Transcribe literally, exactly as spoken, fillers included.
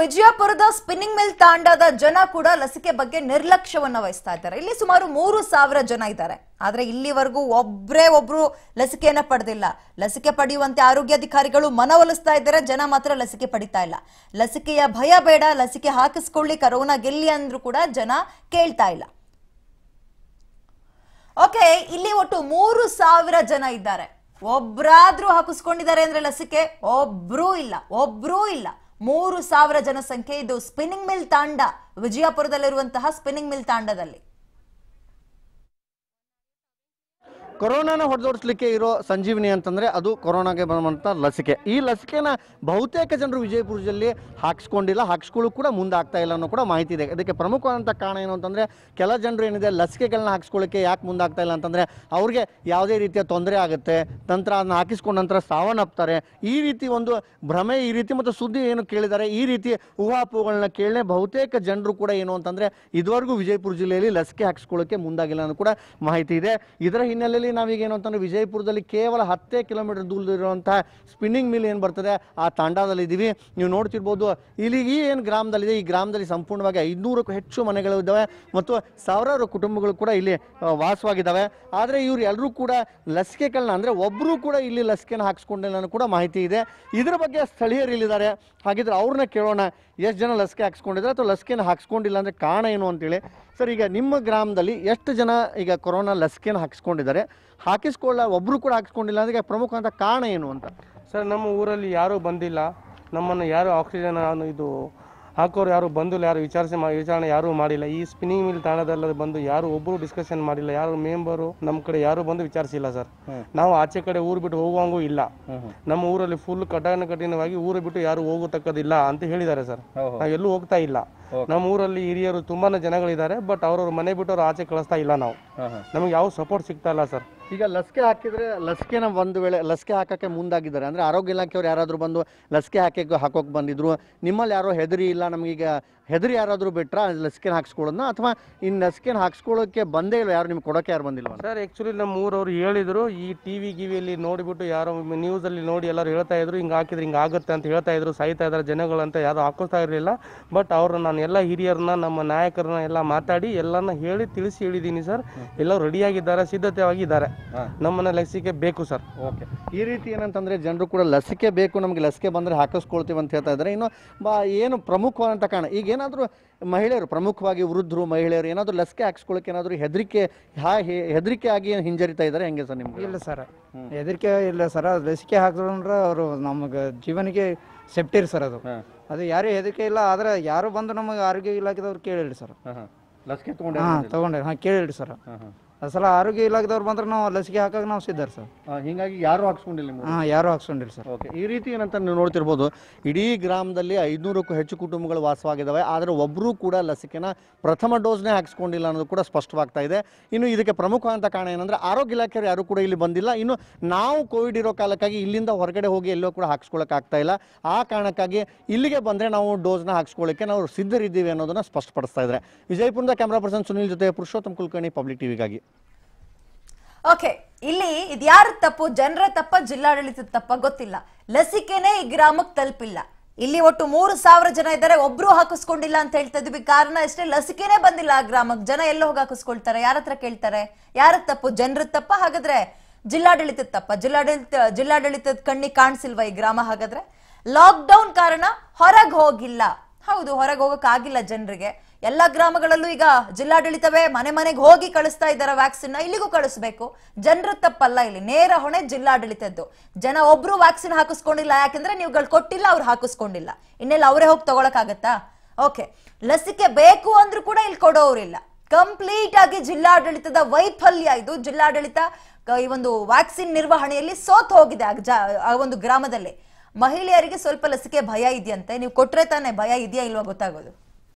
ವಿಜಯಪುರದ spinning mill ತಾಂಡದ ಜನ ಕೂಡ ಲಸಿಕೆ ಬಗ್ಗೆ ನಿರ್ಲಕ್ಷ್ಯವನ್ನ ವಹಿಸ್ತಾ ಇದ್ದಾರೆ. ಇಲ್ಲಿ ಸುಮಾರು ಮೂರು ಸಾವಿರ ಜನ ಇದ್ದಾರೆ. ಆದರೆ ಇಲ್ಲಿವರೆಗೂ ಒಬ್ಬರೇ ಒಬ್ಬರು ಲಸಿಕೆಯನ್ನು ಪಡೆದಿಲ್ಲ. ಲಸಿಕೆ ಪಡೆಯುವಂತೆ ಆರೋಗ್ಯಾಧಿಕಾರಿಗಳು ಮನವೊಲಿಸ್ತಾ ಇದ್ದಾರೆ, ಜನ ಮಾತ್ರ ಲಸಿಕೆ ಪಡಿತಾ ಇಲ್ಲ. ಲಸಿಕೆಯ ಭಯ ಬೇಡ, ಲಸಿಕೆ ಹಾಕಿಸ್ಕೊಳ್ಳಿ, ಕರೋನಾ ಗೆಲ್ಲಿ ಅಂದ್ರೂ ಕೂಡ ಜನ ಕೇಳ್ತಾ ಇಲ್ಲ. ಓಕೆ, ಇಲ್ಲಿ ಒಟ್ಟು ಮೂರು ಸಾವಿರ ಜನ ಇದ್ದಾರೆ. ಒಬ್ಬರಾದ್ರೂ ಹಾಕಿಸ್ಕೊಂಡಿದ್ದಾರೆ ಅಂದ್ರೆ ಲಸಿಕೆ? ಒಬ್ರು ಇಲ್ಲ, ಒಬ್ರು ಇಲ್ಲ. ಮೂರು ಸಾವಿರ ಜನಸಂಖ್ಯೆ. ಇದು ಸ್ಪಿನ್ನಿಂಗ್ ಮಿಲ್ ತಾಂಡ, ವಿಜಯಪುರದಲ್ಲಿರುವಂತಹ ಸ್ಪಿನ್ನಿಂಗ್ ಮಿಲ್ ತಾಂಡದಲ್ಲಿ ಕೊರೋನಾನ ಹೊಡೆದೋಡಿಸಲಿಕ್ಕೆ ಇರೋ ಸಂಜೀವಿನಿ ಅಂತಂದರೆ ಅದು ಕೊರೋನಾಗೆ ಬಂದಂಥ ಲಸಿಕೆ. ಈ ಲಸಿಕೆನ ಬಹುತೇಕ ಜನರು ವಿಜಯಪುರ ಜಿಲ್ಲೆ ಹಾಕಿಸ್ಕೊಂಡಿಲ್ಲ, ಹಾಕಿಸ್ಕೊಳ್ಳೂ ಕೂಡ ಮುಂದಾಗ್ತಾ ಇಲ್ಲ ಅನ್ನೋ ಕೂಡ ಮಾಹಿತಿ ಇದೆ. ಇದಕ್ಕೆ ಪ್ರಮುಖವಾದಂಥ ಕಾರಣ ಏನು ಅಂತಂದರೆ, ಕೆಲ ಜನರು ಏನಿದೆ ಲಸಿಕೆಗಳನ್ನ ಹಾಕಿಸ್ಕೊಳ್ಳೋಕ್ಕೆ ಯಾಕೆ ಮುಂದಾಗ್ತಾ ಇಲ್ಲ ಅಂತಂದರೆ, ಅವ್ರಿಗೆ ಯಾವುದೇ ರೀತಿಯ ತೊಂದರೆ ಆಗುತ್ತೆ, ನಂತರ ಅದನ್ನ ಹಾಕಿಸ್ಕೊಂಡ ನಂತರ ಸಾವನ್ನಪ್ತಾರೆ, ಈ ರೀತಿ ಒಂದು ಭ್ರಮೆ, ಈ ರೀತಿ ಮತ್ತು ಸುದ್ದಿ ಏನು ಕೇಳಿದ್ದಾರೆ, ಈ ರೀತಿ ಊಹಾಪೋಹಗಳನ್ನ ಕೇಳನೆ ಬಹುತೇಕ ಜನರು ಕೂಡ ಏನು ಅಂತಂದರೆ ಇದುವರೆಗೂ ವಿಜಯಪುರ ಜಿಲ್ಲೆಯಲ್ಲಿ ಲಸಿಕೆ ಹಾಕಿಸ್ಕೊಳ್ಳೋಕ್ಕೆ ಮುಂದಾಗಿಲ್ಲ ಅನ್ನೋ ಕೂಡ ಮಾಹಿತಿ ಇದೆ. ಇದರ ಹಿನ್ನೆಲೆಯಲ್ಲಿ ನಾವೀಗೇನು ಅಂತಂದ್ರೆ ವಿಜಯಪುರದಲ್ಲಿ ಕೇವಲ ಹತ್ತೇ ಕಿಲೋಮೀಟರ್ ದೂರದಲ್ಲಿರುವಂತಹ ಸ್ಪಿನ್ನಿಂಗ್ ಮಿಲ್ ಏನು ಬರ್ತದೆ ಆ ತಾಂಡದಲ್ಲಿ ಇದ್ದೀವಿ. ನೀವು ನೋಡ್ತಿರ್ಬೋದು, ಇಲ್ಲಿ ಈ ಏನು ಗ್ರಾಮದಲ್ಲಿದೆ, ಈ ಗ್ರಾಮದಲ್ಲಿ ಸಂಪೂರ್ಣವಾಗಿ ಐದುನೂರಕ್ಕೂ ಹೆಚ್ಚು ಮನೆಗಳು ಇದ್ದಾವೆ ಮತ್ತು ಸಾವಿರಾರು ಕುಟುಂಬಗಳು ಕೂಡ ಇಲ್ಲಿ ವಾಸವಾಗಿದ್ದಾವೆ. ಆದರೆ ಇವರು ಎಲ್ಲರೂ ಕೂಡ ಲಸಿಕೆಗಳನ್ನ ಅಂದರೆ ಒಬ್ಬರೂ ಕೂಡ ಇಲ್ಲಿ ಲಸಿಕೆನ ಹಾಕಿಸ್ಕೊಂಡಿಲ್ಲ ಕೂಡ ಮಾಹಿತಿ ಇದೆ. ಇದರ ಬಗ್ಗೆ ಸ್ಥಳೀಯರು ಇಲ್ಲಿದ್ದಾರೆ, ಹಾಗಿದ್ರೆ ಅವ್ರನ್ನ ಕೇಳೋಣ, ಎಷ್ಟು ಜನ ಲಸಿಕೆ ಹಾಕಿಸ್ಕೊಂಡಿದ್ರೆ ಅಥವಾ ಲಸಿಕೆನ ಹಾಕಿಸ್ಕೊಂಡಿಲ್ಲ ಅಂದರೆ ಕಾರಣ ಏನು ಅಂತೇಳಿ. ಸರ್, ಈಗ ನಿಮ್ಮ ಗ್ರಾಮದಲ್ಲಿ ಎಷ್ಟು ಜನ ಈಗ ಕೊರೋನಾ ಲಸಿಕೆನ ಹಾಕಿಸ್ಕೊಂಡಿದ್ದಾರೆ, ಹಾಕಿಸ್ಕೊಳ್ಳ ಒಬ್ಬರು ಕೂಡ ಹಾಕಿಸ್ಕೊಂಡಿಲ್ಲ ಅಂದರೆ ಪ್ರಮುಖ ಕಾರಣ ಏನು ಅಂತ? ಸರ್, ನಮ್ಮ ಊರಲ್ಲಿ ಯಾರೂ ಬಂದಿಲ್ಲ, ನಮ್ಮನ್ನು ಯಾರು ಆಕ್ಸಿಜನ್ ಇದು ಹಾಕೋರು ಯಾರು ಬಂದಿಲ್ಲ, ಯಾರು ವಿಚಾರಿಸಿ ವಿಚಾರಣೆ ಯಾರೂ ಮಾಡಿಲ್ಲ. ಈ ಸ್ಪಿನ್ನಿಂಗ್ ಮಿಲ್ ತಾಣದಲ್ಲಿ ಬಂದು ಯಾರು ಒಬ್ಬರು ಡಿಸ್ಕಷನ್ ಮಾಡಿಲ್ಲ, ಯಾರು ಮೆಂಬರು ನಮ್ಮ ಕಡೆ ಯಾರು ಬಂದು ವಿಚಾರಿಸಿಲ್ಲ. ಸರ್, ನಾವು ಆಚೆ ಕಡೆ ಊರು ಬಿಟ್ಟು ಹೋಗುವಂಗೂ ಇಲ್ಲ, ನಮ್ಮ ಊರಲ್ಲಿ ಫುಲ್ ಕಠಿಣ ಕಠಿಣವಾಗಿ ಊರು ಬಿಟ್ಟು ಯಾರು ಹೋಗತಕ್ಕದಿಲ್ಲ ಅಂತ ಹೇಳಿದ್ದಾರೆ. ಸರ್, ನಾವೆಲ್ಲೂ ಹೋಗ್ತಾ ಇಲ್ಲ. ನಮ್ಮ ಊರಲ್ಲಿ ಹಿರಿಯರು ತುಂಬಾನೇ ಜನಗಳಿದ್ದಾರೆ, ಬಟ್ ಅವ್ರವ್ರ ಮನೆ ಬಿಟ್ಟು ಅವ್ರು ಆಚೆ ಕಳಿಸ್ತಾ ಇಲ್ಲ. ನಾವು ನಮ್ಗೆ ಯಾವ ಸಪೋರ್ಟ್ ಸಿಗ್ತಾ ಇಲ್ಲ. ಸರ್, ಈಗ ಲಸಿಕೆ ಹಾಕಿದ್ರೆ ಲಸಿಕೆನ ಒಂದು ವೇಳೆ ಲಸಿಕೆ ಹಾಕೋಕ್ಕೆ ಮುಂದಾಗಿದ್ದಾರೆ ಅಂದರೆ ಆರೋಗ್ಯ ಇಲಾಖೆಯವ್ರು ಯಾರಾದರೂ ಬಂದು ಲಸಿಕೆ ಹಾಕಿ ಹಾಕೋಕೆ ಬಂದಿದ್ರು, ನಿಮ್ಮಲ್ಲಿ ಯಾರೋ ಹೆದರಿ ಇಲ್ಲ, ನಮಗೀಗ ಹೆದರಿ ಯಾರಾದರೂ ಬಿಟ್ರಾ ಲಸಿಕೆನ ಹಾಕ್ಸ್ಕೊಳ್ಳೋದನ್ನ, ಅಥವಾ ಇನ್ನು ಲಸಿಕೆನ ಹಾಕ್ಸ್ಕೊಳ್ಳೋಕ್ಕೆ ಬಂದೇ ಇಲ್ಲ ಯಾರು, ನಿಮ್ಗೆ ಕೊಡೋಕ್ಕೆ ಯಾರು ಬಂದಿಲ್ಲ? ಸರ್, ಆ್ಯಕ್ಚುಲಿ ನಮ್ಮ ಊರವ್ರು ಹೇಳಿದರು, ಈ ಟಿ ವಿ ಗಿವಿಯಲ್ಲಿ ನೋಡಿಬಿಟ್ಟು ಯಾರೋ ನ್ಯೂಸಲ್ಲಿ ನೋಡಿ ಎಲ್ಲರೂ ಹೇಳ್ತಾ ಇದ್ರು, ಹಿಂಗೆ ಹಾಕಿದ್ರೆ ಹಿಂಗೆ ಆಗುತ್ತೆ ಅಂತ ಹೇಳ್ತಾ ಇದ್ರು, ಸಾಯ್ತಾ ಇದ್ದಾರೆ ಜನಗಳಂತ ಯಾರು ಹಾಕೋತಾ ಇರಲಿಲ್ಲ. ಬಟ್ ಅವರು ನಾನು ಎಲ್ಲ ಹಿರಿಯರನ್ನ ನಮ್ಮ ನಾಯಕರನ್ನ ಎಲ್ಲ ಮಾತಾಡಿ ಎಲ್ಲರನ್ನ ಹೇಳಿ ತಿಳಿಸಿ ಹೇಳಿದ್ದೀನಿ. ಸರ್, ಎಲ್ಲರೂ ರೆಡಿಯಾಗಿದ್ದಾರೆ, ಸಿದ್ಧತೆಯಾಗಿದ್ದಾರೆ, ನಮ್ಮನ್ನ ಲಸಿಕೆ ಬೇಕು. ಸರ್, ಓಕೆ, ಈ ರೀತಿ ಏನಂತಂದರೆ ಜನರು ಕೂಡ ಲಸಿಕೆ ಬೇಕು, ನಮಗೆ ಲಸಿಕೆ ಬಂದರೆ ಹಾಕಿಸ್ಕೊಳ್ತೀವಿ ಅಂತ ಹೇಳ್ತಾ ಇದ್ದಾರೆ. ಇನ್ನು ಬಾ ಏನು ಪ್ರಮುಖವಾದಂಥ ಕಾರಣ, ಈಗ ಏನಾದರೂ ಮಹಿಳೆಯರು, ಪ್ರಮುಖವಾಗಿ ವೃದ್ಧರು ಮಹಿಳೆಯರು ಏನಾದರೂ ಲಸಿಕೆ ಹಾಕಿಸ್ಕೊಳ್ಳೋಕೆ ಏನಾದರೂ ಹೆದರಿಕೆ ಹಾ ಹೆದರಿಕೆ ಆಗಿ ಏನು ಹಿಂಜರಿತಾ ಇದ್ದಾರೆ, ಹೆಂಗೆ ಸರ್ ನಿಮ್ಗೆ? ಇಲ್ಲ ಸರ್, ಹೆದರಿಕೆ ಇಲ್ಲ ಸರ್. ಲಸಿಕೆ ಹಾಕಿದ್ರೆ ಅವರು ನಮಗೆ ಜೀವನಿಗೆ ಸೇಫ್ಟಿ ಇರ್ ಸರ್, ಅದು ಅದು ಯಾರು ಹೆದರಿಕೆ ಇಲ್ಲ. ಆದರೆ ಯಾರು ಬಂದು ನಮಗೆ ಆರೋಗ್ಯ ಇಲಾಖೆದವ್ರು ಕೇಳಿಲ್ಲ ಸರ್, ಲಸಿಕೆ ತಗೊಂಡು ಹಾಂ ತಗೊಂಡು ಹಾಂ ಕೇಳಿಲ್ಲ ಸರ್. ಅಸಲ ಆರೋಗ್ಯ ಇಲಾಖೆದವ್ರು ಬಂದ್ರೆ ನಾವು ಲಸಿಕೆ ಹಾಕಕ್ಕೆ ನಾವು ಸಿದ್ಧರ್ ಸರ್, ಹೀಗಾಗಿ ಯಾರು ಹಾಕ್ಸ್ಕೊಂಡಿಲ್ಲ. ಹಾಂ, ಯಾರು ಹಾಕ್ಸ್ಕೊಂಡಿಲ್ಲ ಸರ್. ಓಕೆ, ಈ ರೀತಿ ಏನಂತ ನೀವು ನೋಡ್ತಿರ್ಬೋದು, ಇಡೀ ಗ್ರಾಮದಲ್ಲಿ ಐದುನೂರಕ್ಕೂ ಹೆಚ್ಚು ಕುಟುಂಬಗಳು ವಾಸವಾಗಿದ್ದಾವೆ, ಆದರೆ ಒಬ್ಬರೂ ಕೂಡ ಲಸಿಕೆನ ಪ್ರಥಮ ಡೋಸ್ನೇ ಹಾಕ್ಸ್ಕೊಂಡಿಲ್ಲ ಅನ್ನೋದು ಕೂಡ ಸ್ಪಷ್ಟವಾಗ್ತಾ ಇದೆ. ಇನ್ನು ಇದಕ್ಕೆ ಪ್ರಮುಖವಾದಂಥ ಕಾರಣ ಏನಂದರೆ ಆರೋಗ್ಯ ಇಲಾಖೆಯವರು ಯಾರೂ ಕೂಡ ಇಲ್ಲಿ ಬಂದಿಲ್ಲ. ಇನ್ನು ನಾವು ಕೋವಿಡ್ ಇರೋ ಕಾಲಕ್ಕಾಗಿ ಇಲ್ಲಿಂದ ಹೊರಗಡೆ ಹೋಗಿ ಎಲ್ಲೋ ಕೂಡ ಹಾಕ್ಸ್ಕೊಳ್ಳೋಕ್ಕಾಗ್ತಾ ಇಲ್ಲ, ಆ ಕಾರಣಕ್ಕಾಗಿ ಇಲ್ಲಿಗೆ ಬಂದರೆ ನಾವು ಡೋಸ್ನ ಹಾಕ್ಸ್ಕೊಳ್ಳೋಕ್ಕೆ ನಾವು ಸಿದ್ಧರಿದ್ದೀವಿ ಅನ್ನೋದನ್ನು ಸ್ಪಷ್ಟಪಡಿಸ್ತಾ ಇದ್ದಾರೆ. ವಿಜಯಪುರದ ಕ್ಯಾಮ್ರಾ ಪರ್ಸನ್ ಸುನಿಲ್ ಜೊತೆ ಪುರುಷೋತ್ತಮ್ ಕುಲಕರ್ಣಿ, ಪಬ್ಲಿಕ್ ಟಿವಿಗಾಗಿ. ಓಕೆ, ಇಲ್ಲಿ ಇದ್ಯಾರ ತಪ್ಪು? ಜನರ ತಪ್ಪ, ಜಿಲ್ಲಾಡಳಿತದ ತಪ್ಪ? ಗೊತ್ತಿಲ್ಲ. ಲಸಿಕೆನೇ ಈ ಗ್ರಾಮಕ್ಕೆ ತಲುಪಿಲ್ಲ. ಇಲ್ಲಿ ಒಟ್ಟು ಮೂರು ಸಾವಿರ ಜನ ಇದ್ದಾರೆ, ಒಬ್ರು ಹಾಕಿಸ್ಕೊಂಡಿಲ್ಲ ಅಂತ ಹೇಳ್ತಾ ಇದೀವಿ. ಕಾರಣ ಅಷ್ಟೇ, ಲಸಿಕೆನೇ ಬಂದಿಲ್ಲ ಆ ಗ್ರಾಮಕ್ಕೆ. ಜನ ಎಲ್ಲ ಹೋಗಿ ಹಾಕಿಸ್ಕೊಳ್ತಾರೆ, ಯಾರ ಹತ್ರ ಕೇಳ್ತಾರೆ? ಯಾರ ತಪ್ಪು? ಜನರ ತಪ್ಪ? ಹಾಗಾದ್ರೆ ಜಿಲ್ಲಾಡಳಿತದ ತಪ್ಪ? ಜಿಲ್ಲಾಡಳಿತ ಜಿಲ್ಲಾಡಳಿತದ ಕಣ್ಣಿಗೆ ಕಾಣಿಸಿಲ್ವಾ ಈ ಗ್ರಾಮ? ಹಾಗಾದ್ರೆ ಲಾಕ್ಡೌನ್ ಕಾರಣ ಹೊರಗೆ ಹೋಗಿಲ್ಲ. ಹೌದು, ಹೊರಗೆ ಹೋಗಕ್ಕಾಗಿಲ್ಲ ಜನರಿಗೆ. ಎಲ್ಲ ಗ್ರಾಮಗಳಲ್ಲೂ ಈಗ ಜಿಲ್ಲಾಡಳಿತವೇ ಮನೆ ಮನೆಗೆ ಹೋಗಿ ಕಳಿಸ್ತಾ ಇದ್ದಾರೆ ವ್ಯಾಕ್ಸಿನ್ ನ. ಇಲ್ಲಿಗೂ ಕಳಿಸ್ಬೇಕು. ಜನರ ತಪ್ಪಲ್ಲ, ಇಲ್ಲಿ ನೇರ ಹೊಣೆ ಜಿಲ್ಲಾಡಳಿತದ್ದು. ಜನ ಒಬ್ರು ವ್ಯಾಕ್ಸಿನ್ ಹಾಕಿಸ್ಕೊಂಡಿಲ್ಲ, ಯಾಕಂದ್ರೆ ನೀವುಗಳು ಕೊಟ್ಟಿಲ್ಲ, ಅವ್ರು ಹಾಕಿಸ್ಕೊಂಡಿಲ್ಲ. ಇನ್ನೆಲ್ಲ ಅವರೇ ಹೋಗಿ ತಗೊಳಕಾಗತ್ತಾ? ಓಕೆ, ಲಸಿಕೆ ಬೇಕು ಅಂದ್ರೂ ಕೂಡ ಇಲ್ಲಿ ಕೊಡೋರಿಲ್ಲ. ಕಂಪ್ಲೀಟ್ ಆಗಿ ಜಿಲ್ಲಾಡಳಿತದ ವೈಫಲ್ಯ ಇದು. ಜಿಲ್ಲಾಡಳಿತ ಈ ಒಂದು ವ್ಯಾಕ್ಸಿನ್ ನಿರ್ವಹಣೆಯಲ್ಲಿ ಸೋತ್ ಹೋಗಿದೆ ಆ ಒಂದು ಗ್ರಾಮದಲ್ಲಿ. ಮಹಿಳೆಯರಿಗೆ ಸ್ವಲ್ಪ ಲಸಿಕೆ ಭಯ ಇದೆಯಂತೆ. ನೀವು ಕೊಟ್ರೆ ತಾನೇ ಭಯ ಇದೆಯಾ ಇಲ್ವಾ ಗೊತ್ತಾಗೋದು.